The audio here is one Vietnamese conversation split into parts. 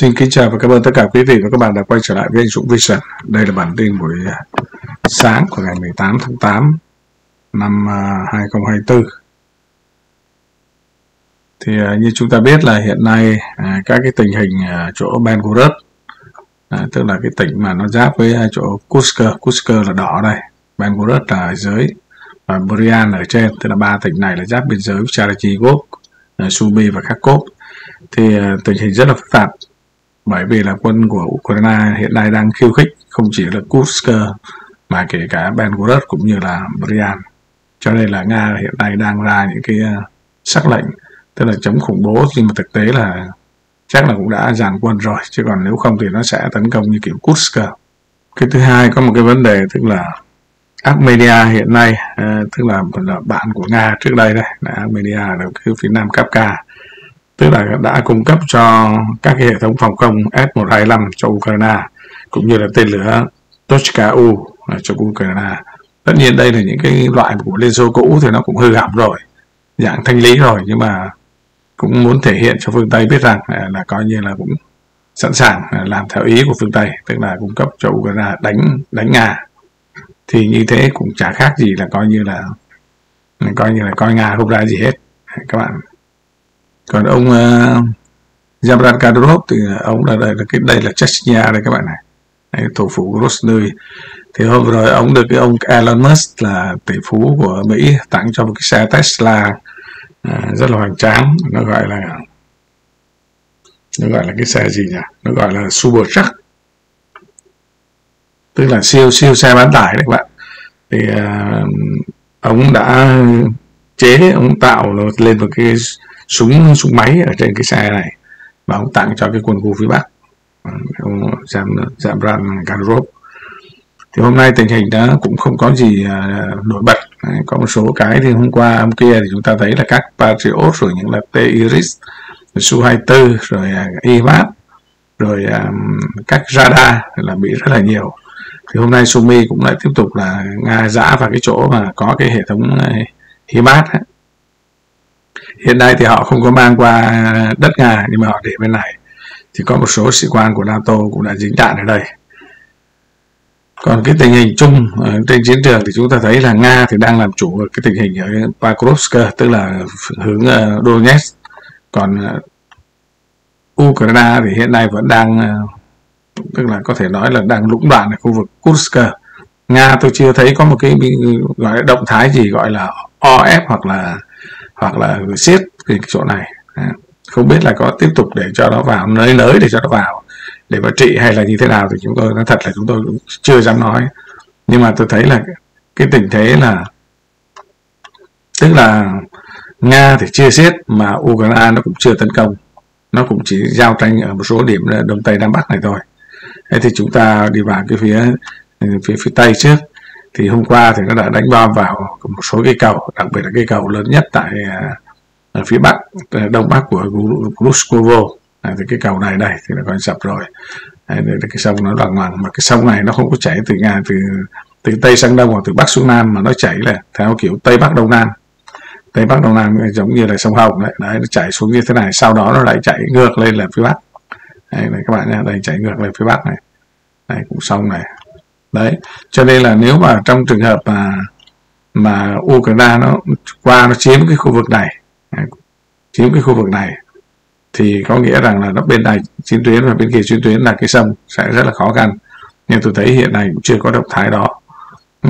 Xin kính chào và cảm ơn tất cả quý vị và các bạn đã quay trở lại với anh Dũng Vision. Đây là bản tin buổi sáng của ngày 18 tháng 8 năm 2024. Thì như chúng ta biết là hiện nay các cái tình hình chỗ Ben-Gurut, tức là cái tỉnh mà nó giáp với chỗ Kusker là đỏ đây, Ben-Gurut là ở dưới và Buryan ở trên, tức là ba tỉnh này là giáp biên giới với Chal-Gi-gup, Sumi và Kharkiv. Thì tình hình rất là phức tạp, bởi vì là quân của Ukraine hiện nay đang khiêu khích không chỉ là Kursk mà kể cả Ben-Gurut cũng như là Buryan. Cho nên là Nga hiện nay đang ra những cái sắc lệnh, tức là chống khủng bố, nhưng mà thực tế là chắc là cũng đã dàn quân rồi, chứ còn nếu không thì nó sẽ tấn công như kiểu Kursk. Cái thứ hai, có một cái vấn đề tức là Armenia hiện nay, tức là bạn của Nga trước đây đây, Armenia ở phía nam Kavkaz, tức là đã cung cấp cho các cái hệ thống phòng không S-125 cho Ukraine, cũng như là tên lửa Tochka-U cho Ukraine. Tất nhiên đây là những cái loại của Liên Xô cũ thì nó cũng hư hỏng rồi, dạng thanh lý rồi, nhưng mà cũng muốn thể hiện cho phương Tây biết rằng là coi như là cũng sẵn sàng làm theo ý của phương Tây, tức là cung cấp cho Ukraine đánh Nga. Thì như thế cũng chả khác gì là coi Nga không ra gì hết các bạn. Còn ông Kadyrov thì ông là đây là Chechnya đây các bạn này, đây, thủ phủ Grozny. Thì hôm rồi ông được cái ông Elon Musk là tỷ phú của Mỹ tặng cho một cái xe Tesla rất là hoành tráng, nó gọi là cái xe gì nhỉ, nó gọi là Super Truck, tức là siêu xe bán tải đấy các bạn. Thì ông đã tạo lên một cái súng máy ở trên cái xe này và ông tặng cho cái quân khu phía Bắc, ông Kadyrov. Thì hôm nay tình hình đó cũng không có gì nổi bật, có một số cái thì hôm qua hôm kia thì chúng ta thấy là các Patriot rồi những là T-Iris, Su-24 rồi I-MAT rồi các radar là bị rất là nhiều. Thì hôm nay Sumi cũng lại tiếp tục là Nga giã vào cái chỗ mà có cái hệ thống I-MAT. Hiện nay thì họ không có mang qua đất Nga, nhưng mà họ để bên này. Thì có một số sĩ quan của NATO cũng đã dính đạn ở đây. Còn cái tình hình chung trên chiến trường thì chúng ta thấy là Nga thì đang làm chủ cái tình hình ở Pokrovsk, tức là hướng Donetsk. Còn Ukraine thì hiện nay vẫn đang, tức là có thể nói là đang lũng đoạn ở khu vực Kursk. Nga tôi chưa thấy có một cái gọi là động thái gì gọi là OF hoặc là siết cái chỗ này, không biết là có tiếp tục để cho nó vào nới để cho nó vào để mà trị hay là như thế nào thì chúng tôi nói thật là chúng tôi cũng chưa dám nói. Nhưng mà tôi thấy là cái tình thế là tức là Nga thì chưa siết mà Ukraine nó cũng chưa tấn công, nó cũng chỉ giao tranh ở một số điểm đông tây nam bắc này thôi. Thế thì chúng ta đi vào cái phía tây trước. Thì hôm qua thì nó đã đánh bom vào một số cây cầu, đặc biệt là cây cầu lớn nhất tại phía bắc, đông bắc của Vyshkovo. Thì cái cầu này đây thì nó còn sập rồi. Đây là cái sông nó loằng ngoằng, mà cái sông này nó không có chảy từ Nga từ tây sang đông hoặc từ bắc xuống nam, mà nó chảy là theo kiểu tây bắc đông nam. Tây bắc đông nam giống như là sông Hồng đấy, nó chảy xuống như thế này, sau đó nó lại chảy ngược lên là phía bắc. Đây này các bạn nhá, đây chảy ngược lên phía bắc này. Đây cũng sông này. Đấy, cho nên là nếu mà trong trường hợp mà Ukraine nó qua nó chiếm cái khu vực này, thì có nghĩa rằng là nó bên này chiến tuyến và bên kia chiến tuyến là cái sông sẽ rất là khó khăn. Nhưng tôi thấy hiện nay cũng chưa có động thái đó,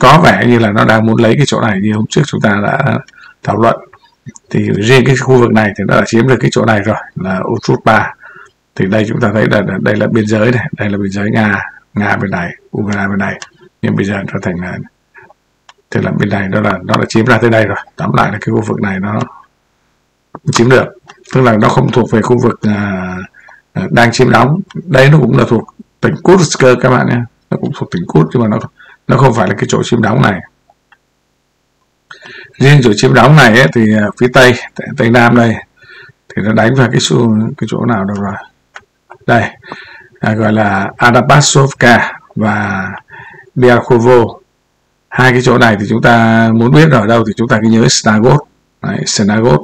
có vẻ như là nó đang muốn lấy cái chỗ này như hôm trước chúng ta đã thảo luận. Thì riêng cái khu vực này thì nó đã chiếm được cái chỗ này rồi là Otrutba. Thì đây chúng ta thấy là đây là biên giới này, đây là biên giới Nga bên này, Ukraine bên này, nhưng bây giờ nó thành là thế, là bên này nó đã chiếm ra tới đây rồi. Tóm lại là cái khu vực này nó chiếm được, tức là nó không thuộc về khu vực đang chiếm đóng. Đây nó cũng là thuộc tỉnh Kursk các bạn nhé, nó cũng thuộc tỉnh Kursk, nhưng mà nó không phải là cái chỗ chiếm đóng này. Riêng chỗ chiếm đóng này ấy, thì phía tây nam đây thì nó đánh vào cái chỗ nào đâu rồi đây. Gọi là Adapasovka và Vyshkovo. Hai cái chỗ này thì chúng ta muốn biết ở đâu thì chúng ta cứ nhớ Snagot. Snagot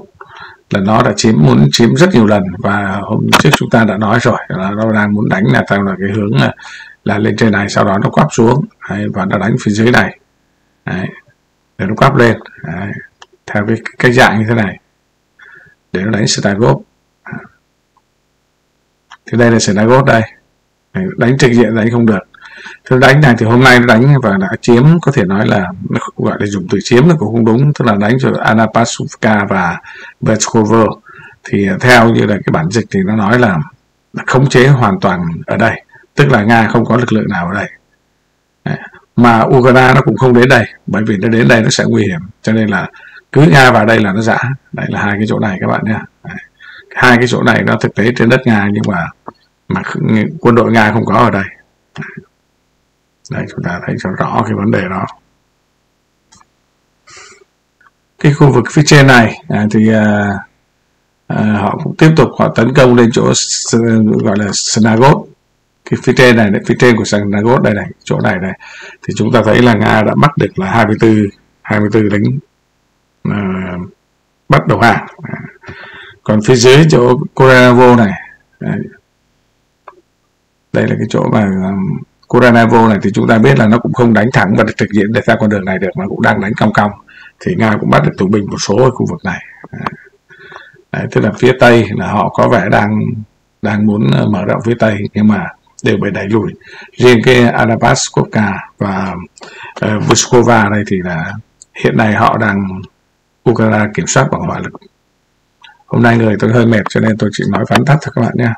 là nó đã muốn chiếm rất nhiều lần, và hôm trước chúng ta đã nói rồi là nó đang muốn đánh là theo là cái hướng là lên trên này, sau đó nó quắp xuống. Đấy, và nó đánh phía dưới này. Đấy, để nó quắp lên. Đấy, theo cái dạng như thế này để nó đánh Snagot. Thì đây là Snagot đây. Đấy, đánh trực diện đánh không được. Thế đánh này thì hôm nay nó đánh và đã chiếm, có thể nói là gọi là dùng từ chiếm nó cũng không đúng, tức là đánh rồi Anapasovka và Vyshkovo. Thì theo như là cái bản dịch thì nó nói là khống chế hoàn toàn ở đây, tức là Nga không có lực lượng nào ở đây. Đấy. Mà Ukraine nó cũng không đến đây, bởi vì nó đến đây nó sẽ nguy hiểm, cho nên là cứ Nga vào đây là nó giã. Đấy là hai cái chỗ này các bạn nhé. Đấy. Hai cái chỗ này nó thực tế trên đất Nga, nhưng mà quân đội Nga không có ở đây. Đấy, chúng ta thấy cho rõ cái vấn đề đó. Cái khu vực phía trên này thì họ cũng tiếp tục họ tấn công lên chỗ gọi là Snagot. Cái phía trên này, phía trên của Snagot đây này, chỗ này này, thì chúng ta thấy là Nga đã bắt được là 24 lính bắt đầu hàng. Còn phía dưới chỗ Korenevo này, đây là cái chỗ mà Korenevo này, thì chúng ta biết là nó cũng không đánh thẳng và trực diện để ra con đường này được, mà cũng đang đánh cong, thì Nga cũng bắt được tù binh một số ở khu vực này. Đấy, tức là phía Tây là họ có vẻ đang muốn mở rộng phía Tây, nhưng mà đều bị đẩy lùi. Riêng cái Anapasovka và Vyshkova đây thì là hiện nay họ đang Ukraine kiểm soát bằng hỏa lực. Hôm nay người tôi hơi mệt cho nên tôi chỉ nói vắn tắt thôi các bạn nhé.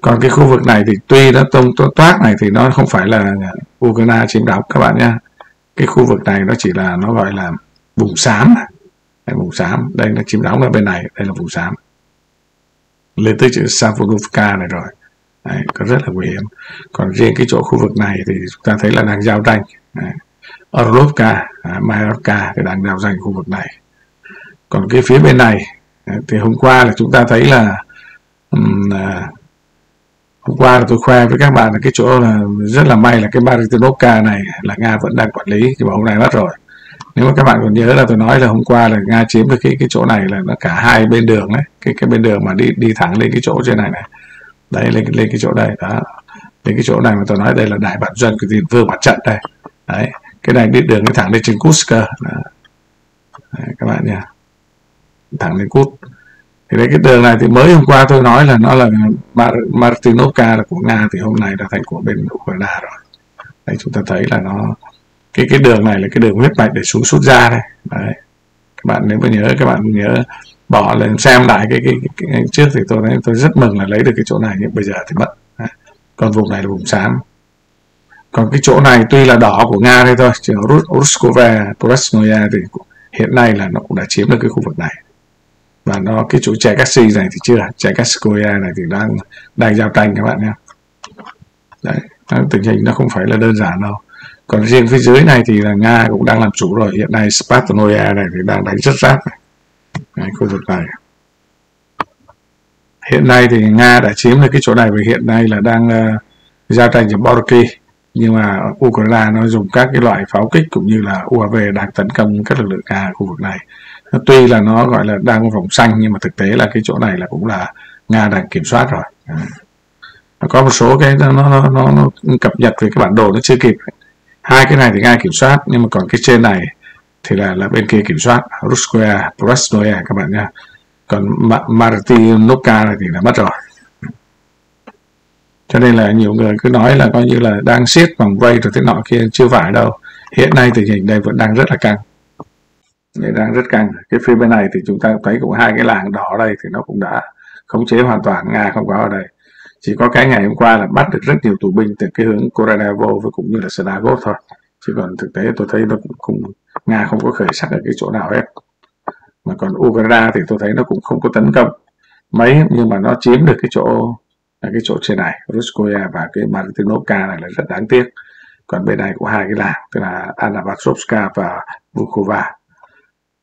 Còn cái khu vực này thì tuy nó toát này thì nó không phải là Ukraine chiếm đóng các bạn nhé. Cái khu vực này nó chỉ là nó gọi là vùng xám. Đây, vùng xám, đây nó chiếm đóng ở bên này, đây là vùng xám. Lên tới chữ Savonivka này rồi. Đấy, có rất là nguy hiểm. Còn riêng cái chỗ khu vực này thì chúng ta thấy là đang giao tranh. Horlivka, Makiivka thì đang giao tranh khu vực này. Còn cái phía bên này thì hôm qua là chúng ta thấy là hôm qua là tôi khoe với các bạn là cái chỗ là rất là may là cái Martynovka này là Nga vẫn đang quản lý, thì hôm nay mất rồi. Nếu mà các bạn còn nhớ là tôi nói là hôm qua là Nga chiếm được cái chỗ này là nó cả hai bên đường đấy, cái bên đường mà đi thẳng lên cái chỗ trên này này, đấy lên cái chỗ đây đó, lên cái chỗ này mà tôi nói đây là đại bản doanh của tiền vương mặt trận đây, đấy cái này đi đường nó thẳng lên trên Kusker các bạn nhá, thẳng lên Cút. Thì đấy cái đường này thì mới hôm qua tôi nói là nó là Martynovka là của Nga, thì hôm nay đã thành của bên Ukraine rồi. Đấy, chúng ta thấy là nó cái đường này là cái đường huyết mạch để xuống sút ra đây. Đấy. Các bạn nếu mà nhớ, các bạn nhớ bỏ lên xem lại cái trước thì tôi rất mừng là lấy được cái chỗ này, nhưng bây giờ thì mất. Đấy. Còn vùng này là vùng xám. Còn cái chỗ này tuy là đỏ của Nga đây thôi, chứ Ruskova, Prasnoya thì hiện nay là nó cũng đã chiếm được cái khu vực này. Và nó cái chỗ Chekassi này thì chưa, Chekasskoya này thì đang giao tranh các bạn nhé. Đấy, tình hình nó không phải là đơn giản đâu. Còn riêng phía dưới này thì là Nga cũng đang làm chủ rồi, hiện nay Spartanoia này thì đang đánh rất ráp này. Đấy, khu vực này. Hiện nay thì Nga đã chiếm được cái chỗ này và hiện nay là đang giao tranh với Borky, nhưng mà Ukraine nó dùng các cái loại pháo kích cũng như là UAV đang tấn công các lực lượng Nga ở khu vực này. Tuy là nó gọi là đang có vòng xanh, nhưng mà thực tế là cái chỗ này là cũng là Nga đang kiểm soát rồi. Nó có một số cái nó cập nhật về cái bản đồ nó chưa kịp. Hai cái này thì Nga kiểm soát, nhưng mà còn cái trên này thì là bên kia kiểm soát, Ruskoya, Prasnoya các bạn nha. Còn Martynovka này thì là mất rồi. Cho nên là nhiều người cứ nói là coi như là đang siết vòng vây rồi thế nọ kia, chưa phải đâu. Hiện nay tình hình đây vẫn đang rất là căng. Đang rất căng. Cái phía bên này thì chúng ta thấy cũng hai cái làng đỏ đây thì nó cũng đã khống chế hoàn toàn, Nga không có ở đây. Chỉ có cái ngày hôm qua là bắt được rất nhiều tù binh từ cái hướng Korenevo và cũng như là Snagot thôi. Chứ còn thực tế tôi thấy nó cũng Nga không có khởi sắc ở cái chỗ nào hết. Mà còn Ukraine thì tôi thấy nó cũng không có tấn công mấy, nhưng mà nó chiếm được cái chỗ trên này, Ruskoya và cái Martynovka này là rất đáng tiếc. Còn bên này của hai cái làng, tức là Anapasovka và Vukova.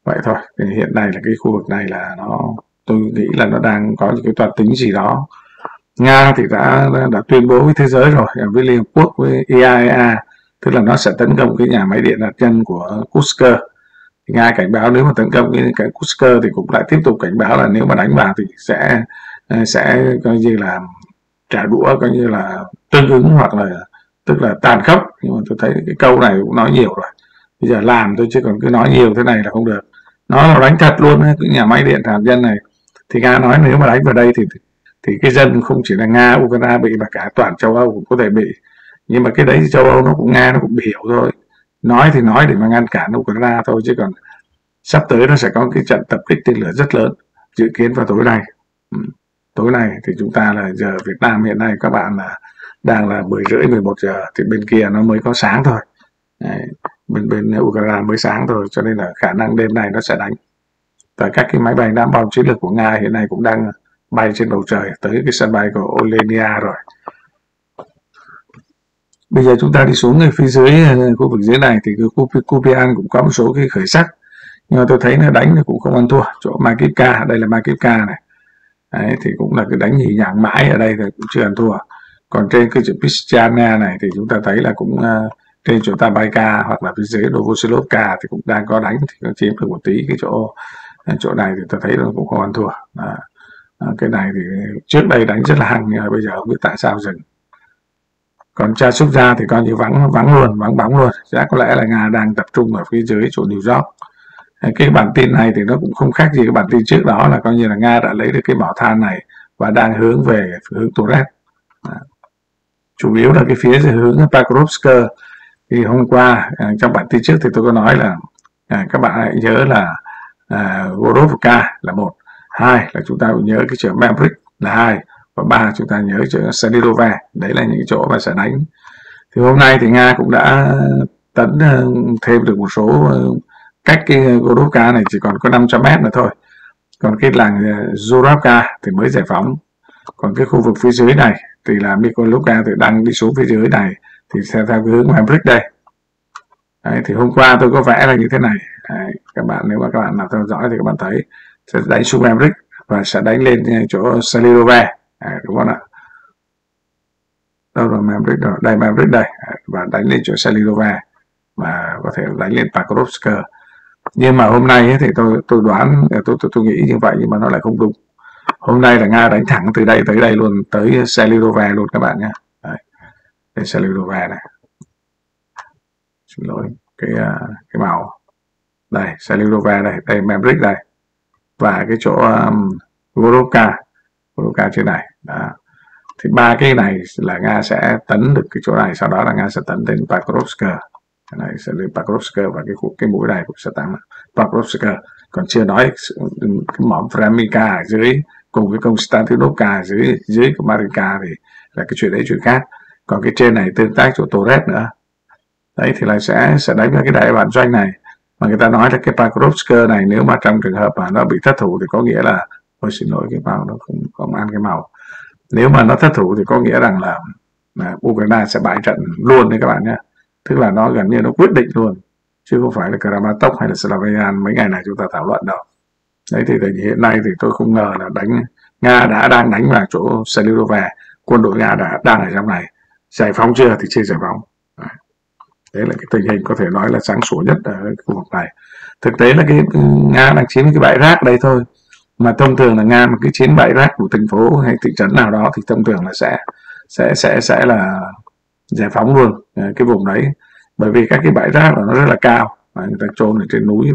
Vậy thôi, thì hiện nay là cái khu vực này là tôi nghĩ là nó đang có những cái toan tính gì đó. Nga thì đã tuyên bố với thế giới rồi, với Liên Hợp Quốc, với IAEA, tức là nó sẽ tấn công cái nhà máy điện hạt nhân của Kusker. Nga cảnh báo nếu mà tấn công cái Kusker thì cũng lại tiếp tục cảnh báo là nếu mà đánh vào thì sẽ coi như là trả đũa, coi như là tương ứng hoặc là tức là tàn khốc. Nhưng mà tôi thấy cái câu này cũng nói nhiều rồi, bây giờ làm tôi chứ còn cứ nói nhiều thế này là không được. Nó là đánh thật luôn ấy. Cái nhà máy điện hạt nhân này thì Nga nói nếu mà đánh vào đây thì cái dân không chỉ là Nga, Ukraine bị mà cả toàn châu Âu cũng có thể bị. Nhưng mà cái đấy châu Âu nó cũng Nga nó cũng hiểu thôi, nói thì nói để mà ngăn cản Ukraine thôi, chứ còn sắp tới nó sẽ có cái trận tập kích tên lửa rất lớn dự kiến vào tối nay. Tối nay thì chúng ta là giờ Việt Nam hiện nay các bạn là đang là 10 rưỡi 11 giờ, thì bên kia nó mới có sáng thôi. Đấy, bên Ukraine mới sáng thôi, cho nên là khả năng đêm nay nó sẽ đánh. Và các cái máy bay ném bom chiến lược của Nga hiện nay cũng đang bay trên bầu trời tới cái sân bay của Olenia rồi. Bây giờ chúng ta đi xuống người phía dưới, khu vực dưới này thì cái khu Buryan cũng có một số cái khởi sắc, nhưng mà tôi thấy nó đánh thì cũng không ăn thua. Chỗ Makiivka, đây là Makiivka này. Đấy, thì cũng là cái đánh nhì nhàng mãi ở đây thì cũng chưa ăn thua. Còn trên cái chỗ Pistiana này thì chúng ta thấy là cũng trên chỗ Tabayka hoặc là phía dưới Novosilovka thì cũng đang có đánh, thì nó chiếm được một tí. Cái chỗ này thì tôi thấy nó cũng không ăn thua. Cái này thì trước đây đánh rất là hăng, nhưng mà bây giờ không biết tại sao dừng. Còn cha xuất ra thì coi như vắng bóng luôn. Chắc có lẽ là Nga đang tập trung ở phía dưới chỗ New York. Cái bản tin này thì nó cũng không khác gì cái bản tin trước đó, là coi như là Nga đã lấy được cái mỏ than này và đang hướng về hướng Torres. Chủ yếu là cái phía dưới hướng Pokrovsk. Thì hôm qua trong bản tin trước thì tôi có nói là các bạn hãy nhớ là Horlivka là 1, 2 là chúng ta cũng nhớ cái chỗ Mabryk là 2, và 3 chúng ta nhớ chỗ Selidove. Đấy là những chỗ mà sẽ đánh. Thì hôm nay thì Nga cũng đã tấn thêm được một số, cách cái Grozny này chỉ còn có 500 mét nữa thôi. Còn cái làng Zorovka thì mới giải phóng. Còn cái khu vực phía dưới này thì là Mykolivka thì đang đi xuống phía dưới này thì sẽ theo cái hướng Maverick đây. Đấy, thì hôm qua tôi có vẽ là như thế này. Đấy, các bạn nếu mà các bạn nào theo dõi thì các bạn thấy sẽ đánh xuống Maverick và sẽ đánh lên chỗ Selidove. À, đúng không ạ? Đâu rồi Maverick rồi? Đây Maverick đây, và đánh lên chỗ Selidova và có thể đánh lên Pokrovsk. Nhưng mà hôm nay ấy, thì tôi đoán, tôi nghĩ như vậy nhưng mà nó lại không đúng. Hôm nay là Nga đánh thẳng từ đây tới đây luôn, tới Selidova luôn các bạn nhé. Đây Selidova này, xin lỗi cái màu đây Selidova đây, đây Maverick đây và cái chỗ Volokha trên này. Đó. Thì ba cái này là Nga sẽ tấn được cái chỗ này, sau đó là Nga sẽ tấn đến Pokrovsk. Cái này sẽ lên Pokrovsk và cái mũi này cũng sẽ tăng Pokrovsk. Còn chưa nói cái mỏm Framika ở dưới cùng với Konstantinovka ở dưới của Marika thì là cái chuyện đấy chuyện khác. Còn cái trên này tương tác chỗ Torres nữa. Đấy thì là sẽ đánh ra cái đại bản doanh này. Mà người ta nói là cái Pokrovsk này nếu mà trong trường hợp mà nó bị thất thủ thì có nghĩa là, tôi xin lỗi cái màu nó không ăn cái màu. Nếu mà nó thất thủ thì có nghĩa rằng là Ukraine sẽ bại trận luôn đấy các bạn nhé. Tức là nó gần như nó quyết định luôn, chứ không phải là Kramatok hay là Slavian mấy ngày này chúng ta thảo luận đâu. Đấy thì hiện nay thì tôi không ngờ là Nga đang đánh vào chỗ Selidova, quân đội Nga đang ở trong này. Giải phóng chưa thì chưa giải phóng. Đấy là cái tình hình có thể nói là sáng sủa nhất ở khu vực này. Thực tế là cái Nga đang chiếm cái bãi rác đây thôi. Mà thông thường là Nga một cái chiến bãi rác của thành phố hay thị trấn nào đó thì thông thường là sẽ là giải phóng luôn cái vùng đấy, bởi vì các cái bãi rác là nó rất là cao và người ta chôn ở trên núi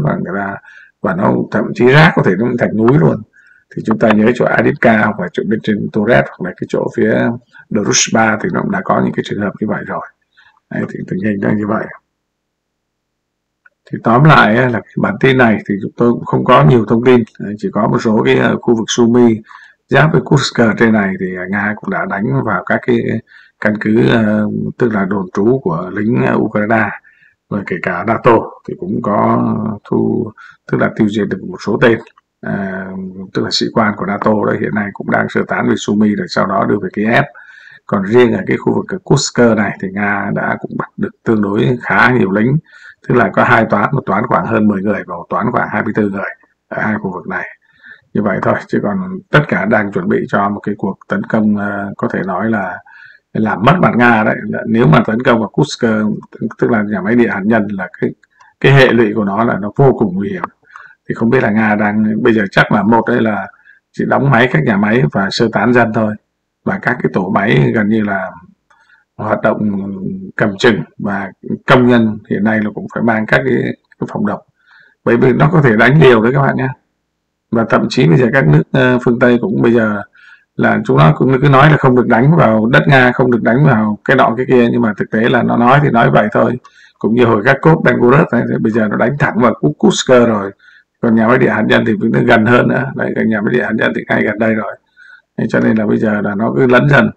và nó thậm chí rác có thể nó thành núi luôn. Thì chúng ta nhớ chỗ Adipka hoặc là chỗ bên trên Torres hoặc là cái chỗ phía Drusba thì nó cũng đã có những cái trường hợp như vậy rồi. Đấy, thì tình hình đang như vậy. Thì tóm lại là cái bản tin này thì chúng tôi cũng không có nhiều thông tin, chỉ có một số cái khu vực Sumi giáp với Kursk trên này thì Nga cũng đã đánh vào các cái căn cứ, tức là đồn trú của lính Ukraine, rồi kể cả NATO thì cũng có tức là tiêu diệt được một số tên, tức là sĩ quan của NATO đấy hiện nay cũng đang sơ tán về Sumi rồi sau đó đưa về Kiev. Còn riêng ở cái khu vực Kursk này thì Nga đã cũng bắt được tương đối khá nhiều lính, tức là có hai toán, một toán khoảng hơn 10 người và một toán khoảng 24 người ở hai khu vực này. Như vậy thôi, chứ còn tất cả đang chuẩn bị cho một cái cuộc tấn công có thể nói là làm mất mặt Nga đấy. Nếu mà tấn công vào Kursk, tức là nhà máy điện hạt nhân là cái cái hệ lụy của nó là nó vô cùng nguy hiểm. Thì không biết là Nga đang bây giờ chắc là một đây là chỉ đóng máy các nhà máy và sơ tán dân thôi, và các cái tổ máy gần như là hoạt động cầm chừng, và công nhân hiện nay là cũng phải mang các cái phòng độc, bởi vì nó có thể đánh liều đấy các bạn nhé. Và thậm chí bây giờ các nước phương Tây cũng bây giờ là chúng nó cũng cứ nói là không được đánh vào đất Nga, không được đánh vào cái nọ cái kia, nhưng mà thực tế là nó nói thì nói vậy thôi. Cũng như hồi các cốp Ben-Gurut này, bây giờ nó đánh thẳng vào Kusker rồi, còn nhà máy địa hạt nhân thì nó gần hơn nữa đấy, cái nhà máy địa hạt nhân thì ngay gần đây rồi. Thế cho nên là bây giờ là nó cứ lấn dần.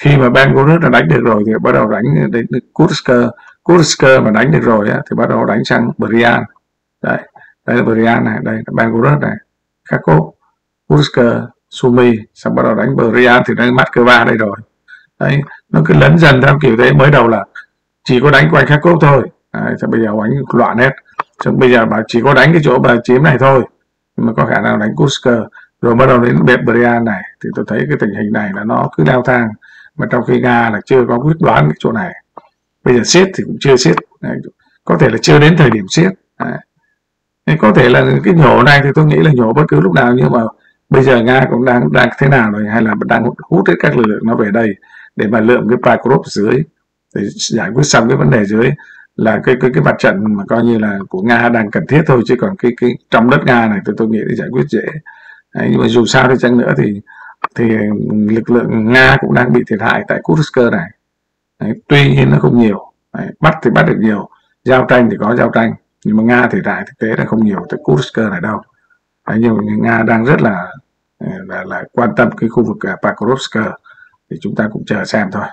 Khi mà Ben-Gurut đã đánh được rồi thì bắt đầu đánh đến Kursk, mà đánh được rồi thì bắt đầu đánh sang Buryan. Đấy, đây là Buryan này, đây là Ben-Gurut này, Kharkiv, Kursk, Sumi, xong bắt đầu đánh Buryan thì đánh Makiivka đây rồi. Đấy, nó cứ lấn dần theo kiểu thế. Mới đầu là chỉ có đánh quanh Kharkiv thôi, thì bây giờ đánh loạn hết. Xong bây giờ bảo chỉ có đánh cái chỗ bà chiếm này thôi, nhưng mà có khả năng đánh Kursk, rồi bắt đầu đến Buryan này. Thì tôi thấy cái tình hình này là nó cứ leo thang, mà trong khi Nga là chưa có quyết đoán cái chỗ này. Bây giờ siết thì cũng chưa siết, có thể là chưa đến thời điểm siết. Có thể là cái nhổ này thì tôi nghĩ là nhổ bất cứ lúc nào, nhưng mà bây giờ Nga cũng đang thế nào rồi, hay là đang hút hết các lực lượng nó về đây để mà lượm cái Pokrovsk dưới, để giải quyết xong cái vấn đề dưới là cái mặt trận mà coi như là của Nga đang cần thiết thôi, chứ còn cái trong đất Nga này tôi nghĩ để giải quyết dễ. Đấy, nhưng mà dù sao đi chăng nữa thì lực lượng Nga cũng đang bị thiệt hại tại Kursk này. Đấy, tuy nhiên nó không nhiều. Đấy, bắt thì bắt được nhiều, giao tranh thì có giao tranh, nhưng mà Nga thiệt hại thực tế là không nhiều tại Kursk này đâu. Đấy, nhưng Nga đang rất là quan tâm cái khu vực Pokrovsk, thì chúng ta cũng chờ xem thôi.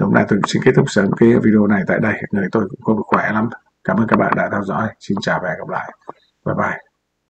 Thì hôm nay tôi xin kết thúc sớm cái video này tại đây. Người tôi cũng không được khỏe lắm. Cảm ơn các bạn đã theo dõi. Xin chào và hẹn gặp lại. Bye bye.